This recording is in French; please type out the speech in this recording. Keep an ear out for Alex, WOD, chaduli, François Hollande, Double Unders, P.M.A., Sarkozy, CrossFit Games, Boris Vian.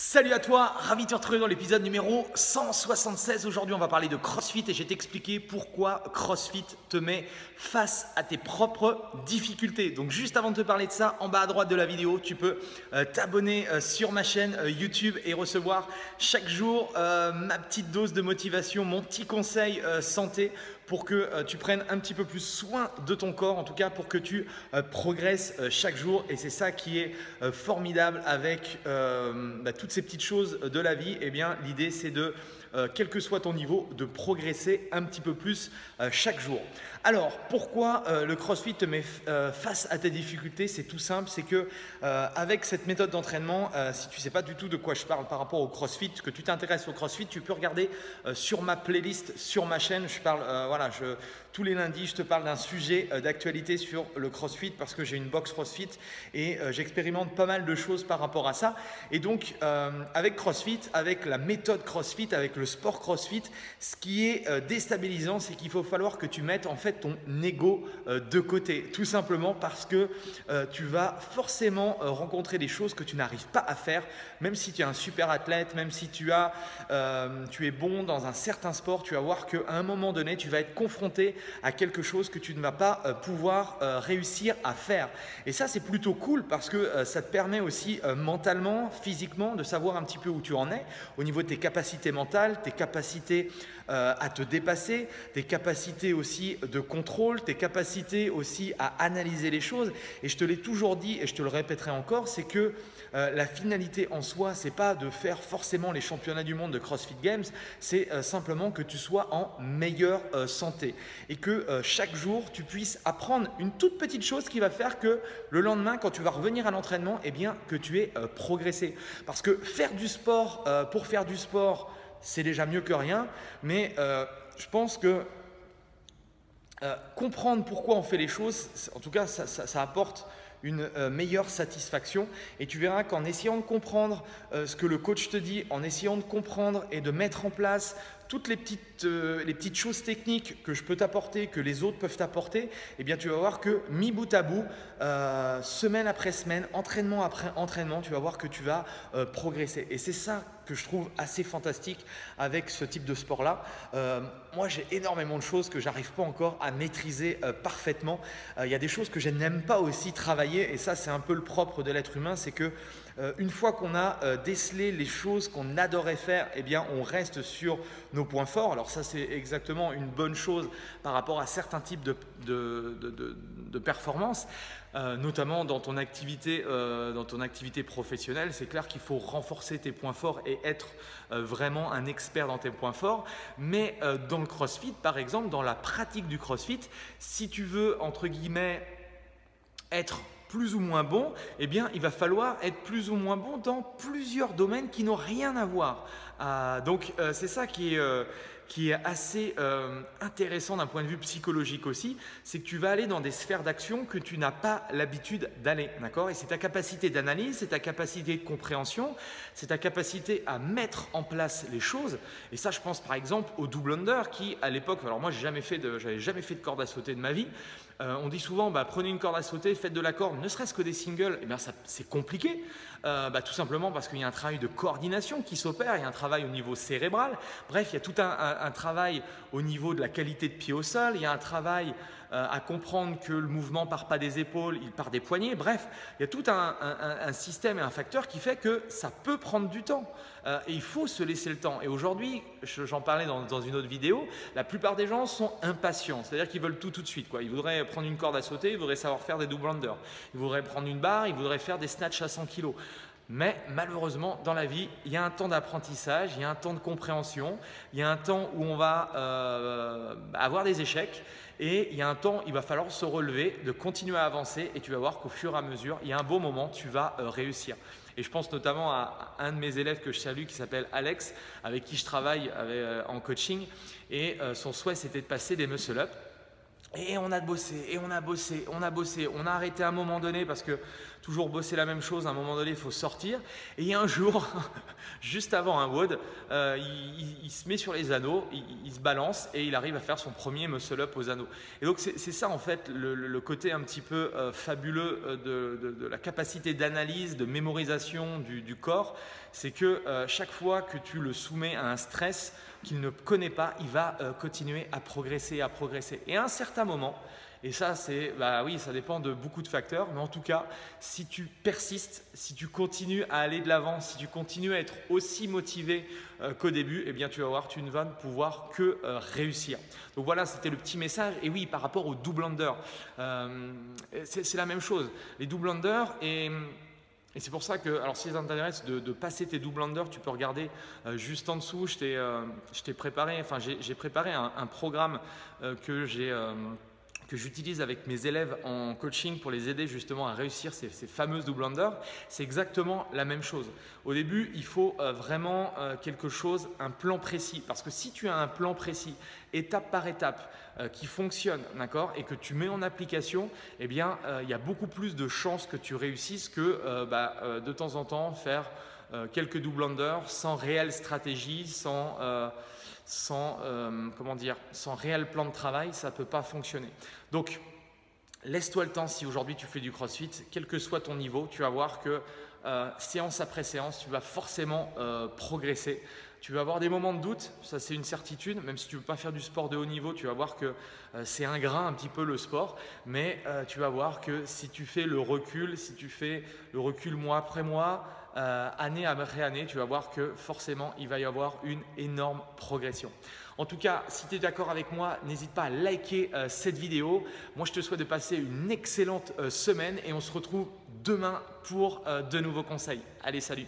Salut à toi, ravi de te retrouver dans l'épisode numéro 176. Aujourd'hui, on va parler de CrossFit et je vais t'expliquer pourquoi CrossFit te met face à tes propres difficultés. Donc juste avant de te parler de ça, en bas à droite de la vidéo, tu peux t'abonner sur ma chaîne YouTube et recevoir chaque jour ma petite dose de motivation, mon petit conseil santé pour que tu prennes un petit peu plus soin de ton corps, en tout cas pour que tu progresses chaque jour. Et c'est ça qui est formidable avec tout ces petites choses de la vie, eh bien l'idée c'est de, quel que soit ton niveau, de progresser un petit peu plus chaque jour. Alors pourquoi le CrossFit te met face à tes difficultés? C'est tout simple, c'est que avec cette méthode d'entraînement, si tu ne sais pas du tout de quoi je parle par rapport au CrossFit, que tu t'intéresses au CrossFit, tu peux regarder sur ma playlist, sur ma chaîne, je parle, tous les lundis, je te parle d'un sujet d'actualité sur le CrossFit parce que j'ai une box CrossFit et j'expérimente pas mal de choses par rapport à ça. Et donc avec CrossFit, avec la méthode CrossFit, avec le sport CrossFit, ce qui est déstabilisant, c'est qu'il faut falloir que tu mettes en fait ton ego de côté, tout simplement parce que tu vas forcément rencontrer des choses que tu n'arrives pas à faire, même si tu es un super athlète, même si tu es bon dans un certain sport, tu vas voir qu'à un moment donné, tu vas être confronté à quelque chose que tu ne vas pas pouvoir réussir à faire. Et ça, c'est plutôt cool parce que ça te permet aussi mentalement, physiquement, de savoir un petit peu où tu en es au niveau de tes capacités mentales, tes capacités à te dépasser, tes capacités aussi de contrôle, tes capacités aussi à analyser les choses. Et je te l'ai toujours dit et je te le répéterai encore, c'est que la finalité en soi, c'est pas de faire forcément les championnats du monde de CrossFit Games, c'est simplement que tu sois en meilleure santé et que chaque jour tu puisses apprendre une toute petite chose qui va faire que le lendemain, quand tu vas revenir à l'entraînement, eh bien que tu aies progressé. Parce que faire du sport pour faire du sport, c'est déjà mieux que rien, mais je pense que comprendre pourquoi on fait les choses, en tout cas ça apporte une meilleure satisfaction. Et tu verras qu'en essayant de comprendre ce que le coach te dit, en essayant de comprendre et de mettre en place toutes les petites choses techniques que je peux t'apporter, que les autres peuvent t'apporter, eh bien tu vas voir que mis bout à bout, semaine après semaine, entraînement après entraînement, tu vas voir que tu vas progresser. Et c'est ça que je trouve assez fantastique avec ce type de sport-là. Moi, j'ai énormément de choses que j'arrive pas encore à maîtriser parfaitement. Il y a des choses que je n'aime pas aussi travailler, et ça, c'est un peu le propre de l'être humain, c'est que une fois qu'on a décelé les choses qu'on adorait faire, eh bien, on reste sur nos points forts. Alors ça, c'est exactement une bonne chose par rapport à certains types de performances, notamment dans ton activité professionnelle. C'est clair qu'il faut renforcer tes points forts et être vraiment un expert dans tes points forts. Mais dans le CrossFit, par exemple, dans la pratique du CrossFit, si tu veux, entre guillemets, être plus ou moins bon, eh bien il va falloir être plus ou moins bon dans plusieurs domaines qui n'ont rien à voir. Donc c'est ça qui est assez intéressant d'un point de vue psychologique aussi, c'est que tu vas aller dans des sphères d'action que tu n'as pas l'habitude d'aller, d'accord? Et c'est ta capacité d'analyse, c'est ta capacité de compréhension, c'est ta capacité à mettre en place les choses. Et ça, je pense par exemple au double under qui, à l'époque, alors moi, j'avais jamais fait de corde à sauter de ma vie. On dit souvent, bah, prenez une corde à sauter, faites de la corde, ne serait-ce que des singles. Eh bien, c'est compliqué, tout simplement parce qu'il y a un travail de coordination qui s'opère, il y a un travail au niveau cérébral. Bref, il y a tout un travail au niveau de la qualité de pied au sol, il y a un travail à comprendre que le mouvement ne part pas des épaules, il part des poignets. Bref, il y a tout un système et un facteur qui fait que ça peut prendre du temps et il faut se laisser le temps. Et aujourd'hui, j'en parlais dans une autre vidéo, la plupart des gens sont impatients, c'est-à-dire qu'ils veulent tout de suite, quoi. Ils voudraient prendre une corde à sauter, ils voudraient savoir faire des double unders, ils voudraient prendre une barre, ils voudraient faire des snatchs à 100 kg. Mais malheureusement, dans la vie, il y a un temps d'apprentissage, il y a un temps de compréhension, il y a un temps où on va avoir des échecs et il y a un temps où il va falloir se relever, de continuer à avancer et tu vas voir qu'au fur et à mesure, il y a un beau moment, tu vas réussir. Et je pense notamment à un de mes élèves que je salue qui s'appelle Alex, avec qui je travaille en coaching, et son souhait c'était de passer des muscle-up. Et on a bossé, on a arrêté à un moment donné parce que toujours bosser la même chose, à un moment donné il faut sortir. Et un jour, juste avant un WOD, il se met sur les anneaux, il se balance et il arrive à faire son premier muscle up aux anneaux. Et donc c'est ça en fait le côté un petit peu fabuleux de la capacité d'analyse, de mémorisation du corps, c'est que chaque fois que tu le soumets à un stress qu'il ne connaît pas, il va continuer à progresser, à progresser. Et à un certain moment, et ça c'est, bah oui, ça dépend de beaucoup de facteurs, mais en tout cas, si tu persistes, si tu continues à aller de l'avant, si tu continues à être aussi motivé qu'au début, eh bien tu vas voir, tu ne vas pouvoir que réussir. Donc voilà, c'était le petit message. Et oui, par rapport aux double unders, c'est la même chose. Les double unders et c'est pour ça que, alors si ça t'intéresse de passer tes double unders, tu peux regarder juste en dessous. Je t'ai préparé, enfin j'ai préparé un programme que j'utilise avec mes élèves en coaching pour les aider justement à réussir ces fameuses double unders. C'est exactement la même chose. Au début, il faut vraiment quelque chose, un plan précis, parce que si tu as un plan précis, étape par étape, qui fonctionne, d'accord, et que tu mets en application, eh bien, il y a beaucoup plus de chances que tu réussisses que de temps en temps faire quelques double unders sans réelle stratégie, sans réel plan de travail, ça ne peut pas fonctionner. Donc, laisse-toi le temps. Si aujourd'hui tu fais du CrossFit, quel que soit ton niveau, tu vas voir que séance après séance, tu vas forcément progresser. Tu vas avoir des moments de doute, ça c'est une certitude, même si tu ne veux pas faire du sport de haut niveau, tu vas voir que c'est ingrat un petit peu le sport, mais tu vas voir que si tu fais le recul, mois après mois, année après année, tu vas voir que forcément il va y avoir une énorme progression. En tout cas, si tu es d'accord avec moi, n'hésite pas à liker cette vidéo. Moi, je te souhaite de passer une excellente semaine et on se retrouve demain pour de nouveaux conseils. Allez, salut!